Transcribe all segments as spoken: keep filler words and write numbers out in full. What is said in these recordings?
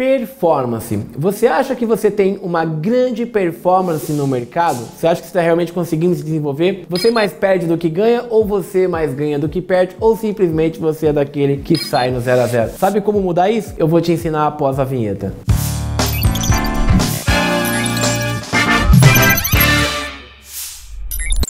Performance. Você acha que você tem uma grande performance no mercado? Você acha que você está realmente conseguindo se desenvolver? Você mais perde do que ganha, ou você mais ganha do que perde, ou simplesmente você é daquele que sai no zero a zero? Sabe como mudar isso? Eu vou te ensinar após a vinheta.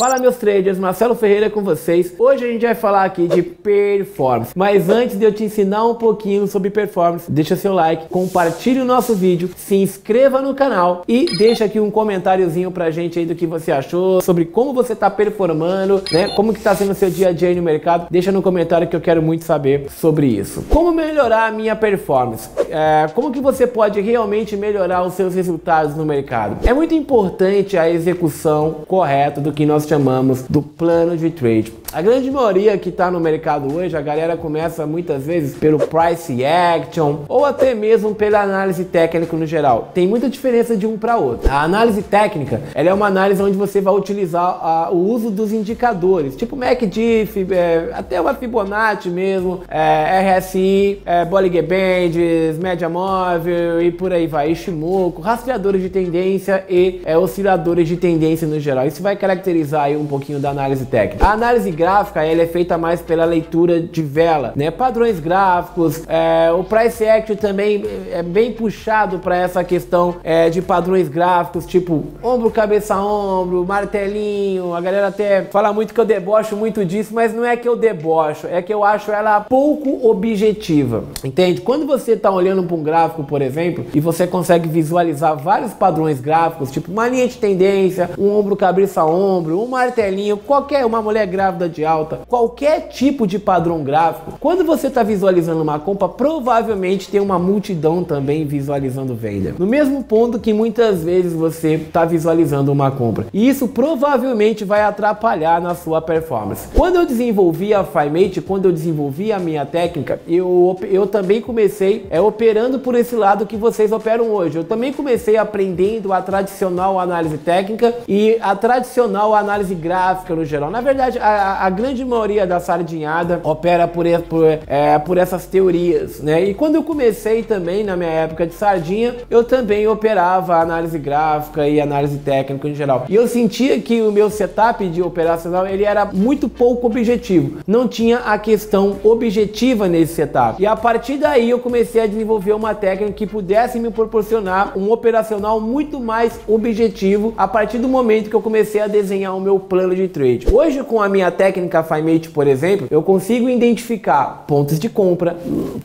Fala, meus traders, Marcelo Ferreira com vocês. Hoje a gente vai falar aqui de performance, mas antes de eu te ensinar um pouquinho sobre performance, deixa seu like, compartilhe o nosso vídeo, se inscreva no canal e deixa aqui um comentáriozinho pra gente aí do que você achou, sobre como você tá performando, né, como que tá sendo o seu dia a dia aí no mercado. Deixa no comentário que eu quero muito saber sobre isso. Como melhorar a minha performance? É, como que você pode realmente melhorar os seus resultados no mercado? É muito importante a execução correta do que nós chamamos do plano de trade. A grande maioria que está no mercado hoje, a galera começa muitas vezes pelo price action ou até mesmo pela análise técnica no geral. Tem muita diferença de um para outro. A análise técnica, ela é uma análise onde você vai utilizar a, o uso dos indicadores, tipo M A C D, fib, é, até uma Fibonacci mesmo, é, R S I, é, Bollinger Bands, média móvel e por aí vai, Ishimoku, rastreadores de tendência e é, osciladores de tendência no geral. Isso vai caracterizar aí um pouquinho da análise técnica. A análise gráfica, ela é feita mais pela leitura de vela, né? Padrões gráficos, é, o price action também é bem puxado para essa questão é, de padrões gráficos, tipo ombro, cabeça, ombro, martelinho. A galera até fala muito que eu debocho muito disso, mas não é que eu debocho, é que eu acho ela pouco objetiva, entende? Quando você tá olhando para um gráfico, por exemplo, e você consegue visualizar vários padrões gráficos, tipo uma linha de tendência, um ombro, cabeça, ombro, um martelinho, qualquer, uma mulher grávida de alta, qualquer tipo de padrão gráfico, quando você está visualizando uma compra, provavelmente tem uma multidão também visualizando venda, no mesmo ponto que muitas vezes você está visualizando uma compra, e isso provavelmente vai atrapalhar na sua performance. Quando eu desenvolvi a FIMATHE, quando eu desenvolvi a minha técnica, eu, eu também comecei é, operando por esse lado que vocês operam hoje. Eu também comecei aprendendo a tradicional análise técnica e a tradicional análise gráfica no geral. Na verdade, a, a A grande maioria da sardinhada opera por, por, é, por essas teorias, né? E quando eu comecei também, na minha época de sardinha, eu também operava análise gráfica e análise técnica em geral. E eu sentia que o meu setup de operacional, ele era muito pouco objetivo. Não tinha a questão objetiva nesse setup. E a partir daí eu comecei a desenvolver uma técnica que pudesse me proporcionar um operacional muito mais objetivo a partir do momento que eu comecei a desenhar o meu plano de trade. Hoje, com a minha técnica Técnica FIMATHE, por exemplo, eu consigo identificar pontos de compra,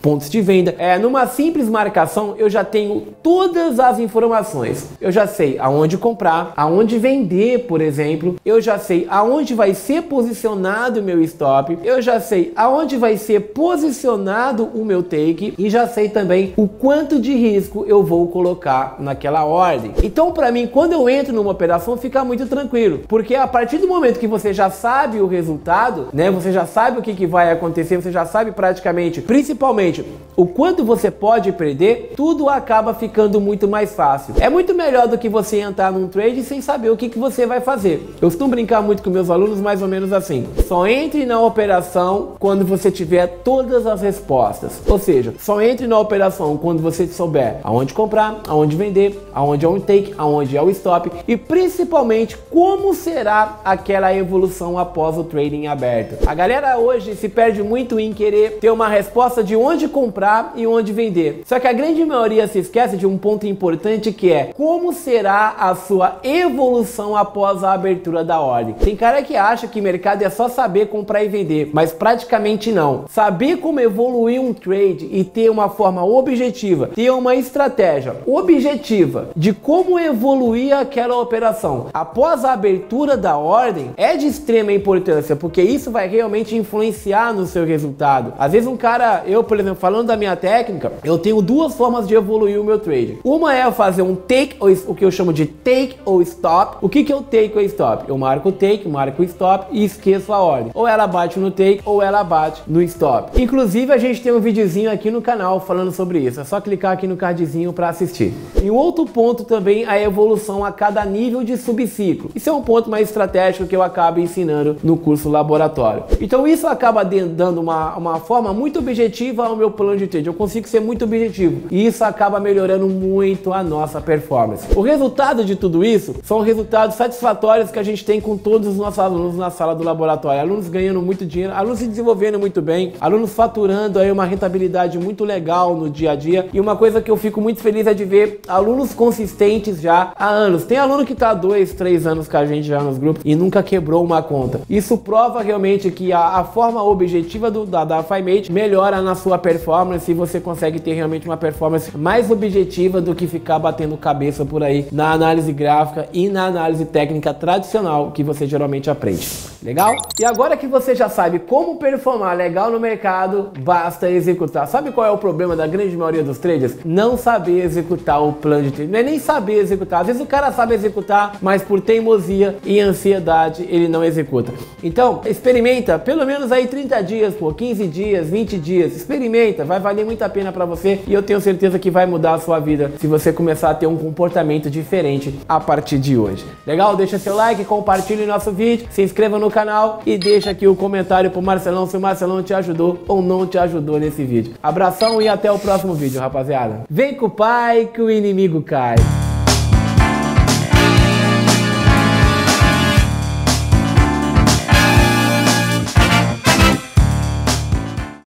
pontos de venda. É, numa simples marcação, eu já tenho todas as informações. Eu já sei aonde comprar, aonde vender, por exemplo. Eu já sei aonde vai ser posicionado o meu stop. Eu já sei aonde vai ser posicionado o meu take. E já sei também o quanto de risco eu vou colocar naquela ordem. Então, para mim, quando eu entro numa operação, fica muito tranquilo. Porque a partir do momento que você já sabe o resultado, Resultado, né? Você já sabe o que, que vai acontecer, você já sabe praticamente, principalmente, o quanto você pode perder, tudo acaba ficando muito mais fácil. É muito melhor do que você entrar num trade sem saber o que, que você vai fazer. Eu costumo brincar muito com meus alunos, mais ou menos assim: só entre na operação quando você tiver todas as respostas. Ou seja, só entre na operação quando você souber aonde comprar, aonde vender, aonde é um take, aonde é o stop e principalmente como será aquela evolução após o trading aberto. A galera hoje se perde muito em querer ter uma resposta de onde comprar e onde vender. Só que a grande maioria se esquece de um ponto importante, que é como será a sua evolução após a abertura da ordem. Tem cara que acha que mercado é só saber comprar e vender, mas praticamente não. Saber como evoluir um trade e ter uma forma objetiva, ter uma estratégia objetiva de como evoluir aquela operação após a abertura da ordem é de extrema importância, porque isso vai realmente influenciar no seu resultado. Às vezes um cara, eu por exemplo, falando da minha técnica, eu tenho duas formas de evoluir o meu trade. Uma é eu fazer um take, ou o que eu chamo de take ou stop. O que que eu take ou stop? Eu marco o take, marco o stop e esqueço a ordem. Ou ela bate no take ou ela bate no stop. Inclusive a gente tem um videozinho aqui no canal falando sobre isso. É só clicar aqui no cardzinho para assistir. E um outro ponto também, a evolução a cada nível de subciclo. Isso é um ponto mais estratégico que eu acabo ensinando no curso recurso laboratório. Então isso acaba dando uma, uma forma muito objetiva ao meu plano de trade. Eu consigo ser muito objetivo e isso acaba melhorando muito a nossa performance. O resultado de tudo isso são resultados satisfatórios que a gente tem com todos os nossos alunos na sala do laboratório. Alunos ganhando muito dinheiro, alunos se desenvolvendo muito bem, alunos faturando aí uma rentabilidade muito legal no dia a dia. E uma coisa que eu fico muito feliz é de ver alunos consistentes já há anos. Tem aluno que está há dois, três anos com a gente já nos grupos e nunca quebrou uma conta. Isso prova realmente que a, a forma objetiva do, da, da FIMATHE melhora na sua performance e você consegue ter realmente uma performance mais objetiva do que ficar batendo cabeça por aí na análise gráfica e na análise técnica tradicional que você geralmente aprende. Legal? E agora que você já sabe como performar legal no mercado, basta executar. Sabe qual é o problema da grande maioria dos traders? Não saber executar o plano de trade. Não é nem saber executar. Às vezes o cara sabe executar, mas por teimosia e ansiedade ele não executa. Então, experimenta pelo menos aí trinta dias, pô, quinze dias, vinte dias. Experimenta, vai valer muito a pena pra você e eu tenho certeza que vai mudar a sua vida se você começar a ter um comportamento diferente a partir de hoje. Legal? Deixa seu like, compartilhe nosso vídeo, se inscreva no canal e deixa aqui o comentário pro Marcelão se o Marcelão te ajudou ou não te ajudou nesse vídeo. Abração e até o próximo vídeo, rapaziada. Vem com o pai que o inimigo cai.